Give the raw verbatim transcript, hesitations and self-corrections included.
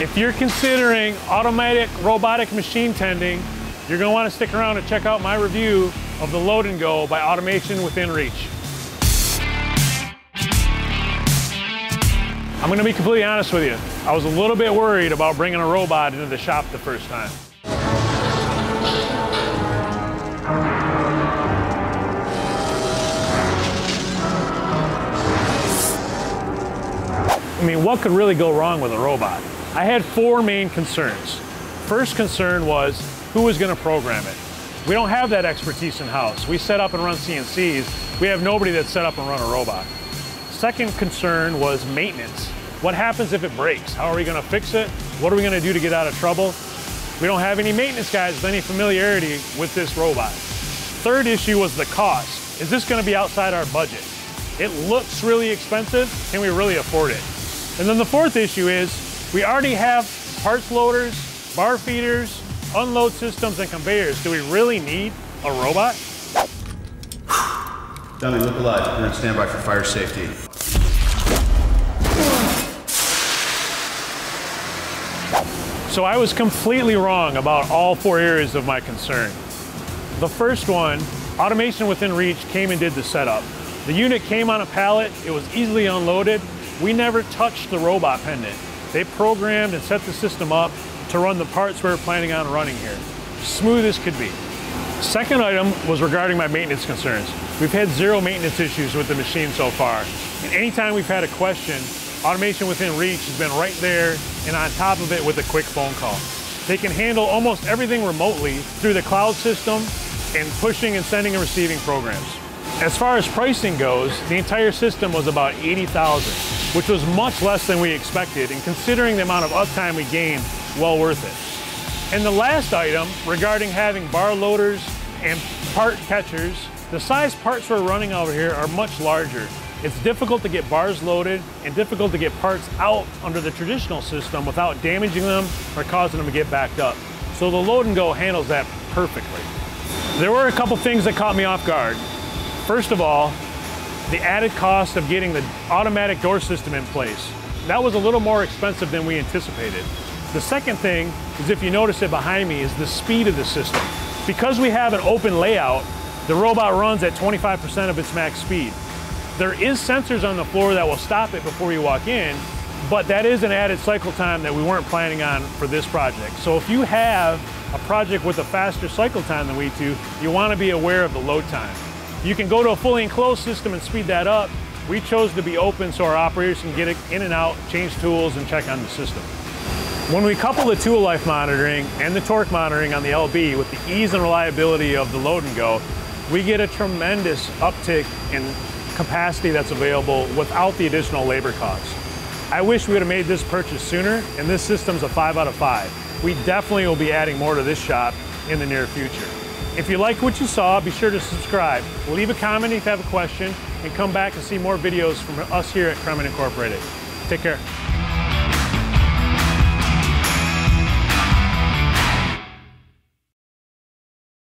If you're considering automatic robotic machine tending, you're going to want to stick around and check out my review of the Load and Go by Automation Within Reach. I'm going to be completely honest with you. I was a little bit worried about bringing a robot into the shop the first time. I mean, what could really go wrong with a robot? I had four main concerns. First concern was, who was going to program it? We don't have that expertise in-house. We set up and run C N Cs. We have nobody that's set up and run a robot. Second concern was maintenance. What happens if it breaks? How are we going to fix it? What are we going to do to get out of trouble? We don't have any maintenance guys with any familiarity with this robot. Third issue was the cost. Is this going to be outside our budget? It looks really expensive. Can we really afford it? And then the fourth issue is, we already have parts loaders, bar feeders, unload systems, and conveyors. Do we really need a robot? Dummy, look alive. We're on standby for fire safety. So I was completely wrong about all four areas of my concern. The first one, Automation Within Reach came and did the setup. The unit came on a pallet, it was easily unloaded. We never touched the robot pendant. They programmed and set the system up to run the parts we were planning on running here. Smooth as could be. Second item was regarding my maintenance concerns. We've had zero maintenance issues with the machine so far. And anytime we've had a question, Automation Within Reach has been right there and on top of it with a quick phone call. They can handle almost everything remotely through the cloud system and pushing and sending and receiving programs. As far as pricing goes, the entire system was about eighty thousand dollars. Which was much less than we expected, and considering the amount of uptime we gained, well worth it. And the last item, regarding having bar loaders and part catchers, the size parts we're running over here are much larger. It's difficult to get bars loaded and difficult to get parts out under the traditional system without damaging them or causing them to get backed up. So the Load and Go handles that perfectly. There were a couple things that caught me off guard. First of all, the added cost of getting the automatic door system in place. That was a little more expensive than we anticipated. The second thing is, if you notice it behind me, is the speed of the system. Because we have an open layout, the robot runs at twenty-five percent of its max speed. There is sensors on the floor that will stop it before you walk in, but that is an added cycle time that we weren't planning on for this project. So if you have a project with a faster cycle time than we do, you want to be aware of the load time. You can go to a fully enclosed system and speed that up. We chose to be open so our operators can get it in and out, change tools, and check on the system. When we couple the tool life monitoring and the torque monitoring on the L B with the ease and reliability of the Load and Go, we get a tremendous uptick in capacity that's available without the additional labor costs. I wish we would have made this purchase sooner, and this system's a five out of five. We definitely will be adding more to this shop in the near future. If you like what you saw, be sure to subscribe. Leave a comment if you have a question, and come back and see more videos from us here at Kremin Incorporated. Take care.